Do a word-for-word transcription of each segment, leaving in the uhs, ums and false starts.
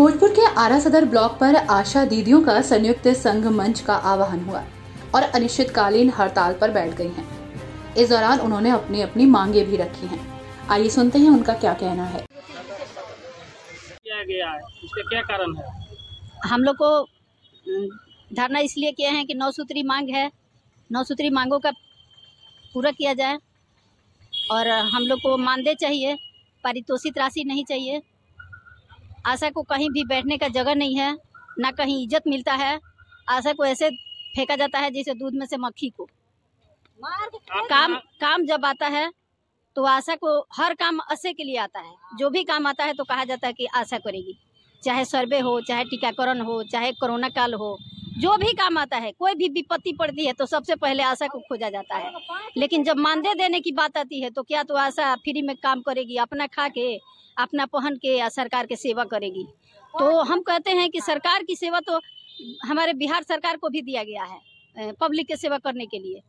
भोजपुर के आरा सदर ब्लॉक पर आशा दीदियों का संयुक्त संघ मंच का आह्वान हुआ और अनिश्चितकालीन हड़ताल पर बैठ गई हैं। इस दौरान उन्होंने अपनी अपनी मांगे भी रखी हैं। आइए सुनते हैं उनका क्या कहना है, क्या गया है, इसका क्या कारण है। हम लोग को धरना इसलिए किया है कि नौ सूत्री मांग है, नौ सूत्री मांगों का पूरा किया जाए और हम लोग को मानदेय चाहिए, पारितोषिक राशि नहीं चाहिए। आशा को कहीं भी बैठने का जगह नहीं है, ना कहीं इज्जत मिलता है। आशा को ऐसे फेंका जाता है जैसे दूध में से मक्खी को। काम काम जब आता है तो आशा को हर काम आशा के लिए आता है। जो भी काम आता है तो कहा जाता है कि आशा करेगी, चाहे सर्वे हो, चाहे टीकाकरण हो, चाहे कोरोना काल हो, जो भी काम आता है, कोई भी विपत्ति पड़ती है तो सबसे पहले आशा को खोजा जाता है। लेकिन जब मानदेय देने की बात आती है तो क्या तो आशा फ्री में काम करेगी, अपना खा के, अपना पहन के या सरकार के सेवा करेगी। तो हम कहते हैं कि सरकार की सेवा तो हमारे बिहार सरकार को भी दिया गया है पब्लिक की सेवा करने के लिए,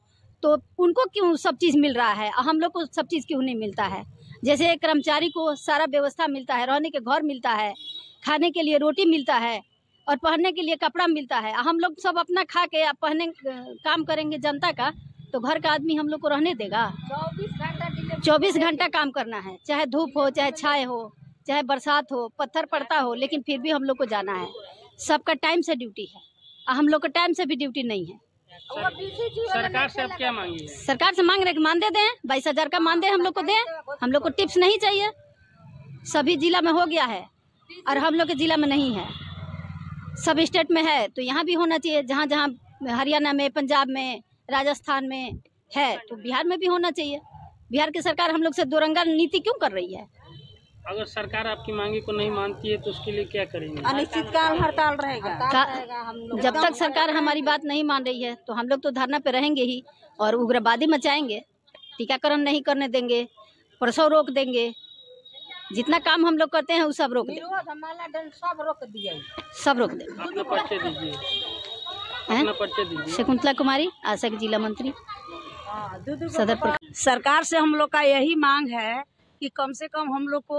तो उनको क्यों सब चीज़ मिल रहा है, हम लोग को सब चीज़ क्यों नहीं मिलता है। जैसे कर्मचारी को सारा व्यवस्था मिलता है, रहने के घर मिलता है, खाने के लिए रोटी मिलता है और पहनने के लिए कपड़ा मिलता है। हम लोग सब अपना खा के या पहने काम करेंगे जनता का, तो घर का आदमी हम लोग को रहने देगा। चौबीस घंटा काम करना है, चाहे धूप हो, चाहे छाए हो, चाहे बरसात हो, पत्थर पड़ता हो, लेकिन फिर भी हम लोग को जाना है। सबका टाइम से ड्यूटी है और हम लोग का टाइम से भी ड्यूटी नहीं है। सरकार से आप क्या मांगी है? सरकार से मांग रहे मानदेय दें, बाईस हजार का मानदेय हम लोग को दें। हम लोग को टिप्स नहीं चाहिए, सभी जिला में हो गया है और हम लोग के जिला में नहीं है, सब स्टेट में है तो यहाँ भी होना चाहिए। जहाँ जहाँ हरियाणा में, पंजाब में, राजस्थान में है तो बिहार में भी होना चाहिए। बिहार की सरकार हम लोग से दोरंगा नीति क्यों कर रही है। अगर सरकार आपकी मांगे को नहीं मानती है तो उसके लिए क्या करेंगे? अनिश्चितकाल हड़ताल रहेगा। जब तक सरकार हमारी बात नहीं मान रही है तो हम लोग तो धरना पे रहेंगे ही और उग्रवादी मचाएंगे। टीकाकरण नहीं करने देंगे, परसों रोक देंगे, जितना काम हम लोग करते हैं वो सब रोक देंगे, सब रोक दिए, सब रोक देंगे। शकुंतला कुमारी, आशा की जिला मंत्री सदर। सरकार से हम लोग का यही मांग है कि कम से कम हम लोग को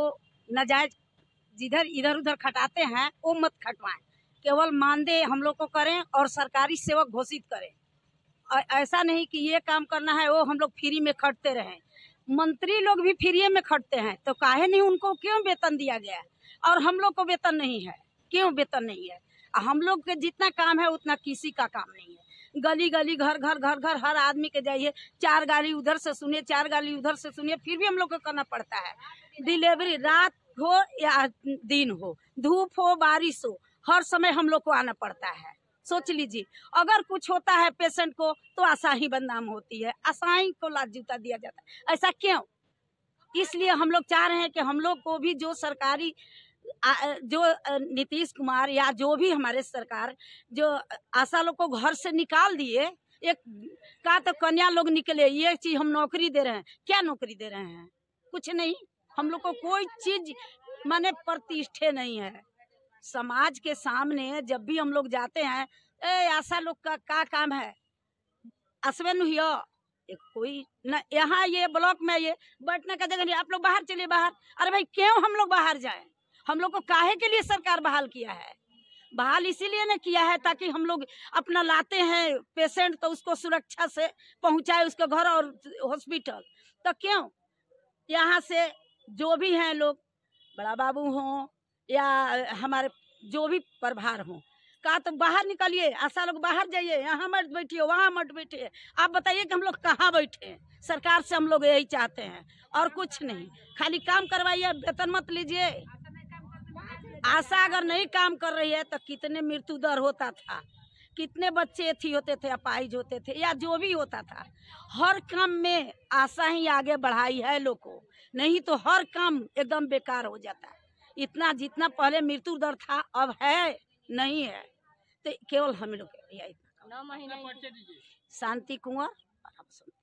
नाजायज जिधर इधर उधर खटाते हैं वो मत खटवाएं, केवल मानदेय हम लोग को करें और सरकारी सेवक घोषित करें। और ऐसा नहीं कि ये काम करना है वो हम लोग फ्री में खटते रहें। मंत्री लोग भी फ्री में खटते हैं तो काहे नहीं उनको क्यों वेतन दिया गया है और हम लोग को वेतन नहीं है, क्यों वेतन नहीं है। हम लोग के जितना काम है उतना किसी का काम नहीं है। गली गली, घर घर, घर घर, हर आदमी के जाइए, चार गाली उधर से सुनिए, चार गाली उधर से सुनिए, फिर भी हम लोग को करना पड़ता है। डिलीवरी रात हो या दिन हो, धूप हो, बारिश हो, हर समय हम लोग को आना पड़ता है। सोच लीजिए, अगर कुछ होता है पेशेंट को तो आशा ही बदनाम होती है, आशा ही को लात जूता दिया जाता है। ऐसा क्यों? इसलिए हम लोग चाह रहे हैं कि हम लोग को भी जो सरकारी आ, जो नीतीश कुमार या जो भी हमारे सरकार जो आशा लोग को घर से निकाल दिए, एक का तो कन्या लोग निकले, ये चीज हम नौकरी दे रहे हैं, क्या नौकरी दे रहे हैं, कुछ नहीं। हम लोग को कोई चीज माने प्रतिष्ठा नहीं है। समाज के सामने जब भी हम लोग जाते हैं, ए आशा लोग का क्या काम है, असवे नुहियो कोई न, यहाँ ये ब्लॉक में ये बैठने का जगह नहीं, आप लोग बाहर चले बाहर। अरे भाई क्यों हम लोग बाहर जाए, हम लोग को काहे के लिए सरकार बहाल किया है। बहाल इसीलिए न किया है ताकि हम लोग अपना लाते हैं पेशेंट तो उसको सुरक्षा से पहुंचाए उसके घर और हॉस्पिटल। तो क्यों यहाँ से जो भी हैं लोग, बड़ा बाबू हों या हमारे जो भी प्रभार हों, कहा तो बाहर निकलिए, आशा लोग बाहर जाइए, यहाँ मत बैठिए, वहाँ मत बैठिए। आप बताइए कि हम लोग कहाँ बैठे। सरकार से हम लोग यही चाहते हैं और कुछ नहीं, खाली काम करवाइए, वेतन मत लीजिए। आशा अगर नहीं काम कर रही है तो कितने मृत्यु दर होता था, कितने बच्चे एथी होते थे, अपाहिज होते थे या जो भी होता था। हर काम में आशा ही आगे बढ़ाई है लोग को, नहीं तो हर काम एकदम बेकार हो जाता है। इतना जितना पहले मृत्यु दर था अब है नहीं है। तो केवल हम लोग शांति कुंवर।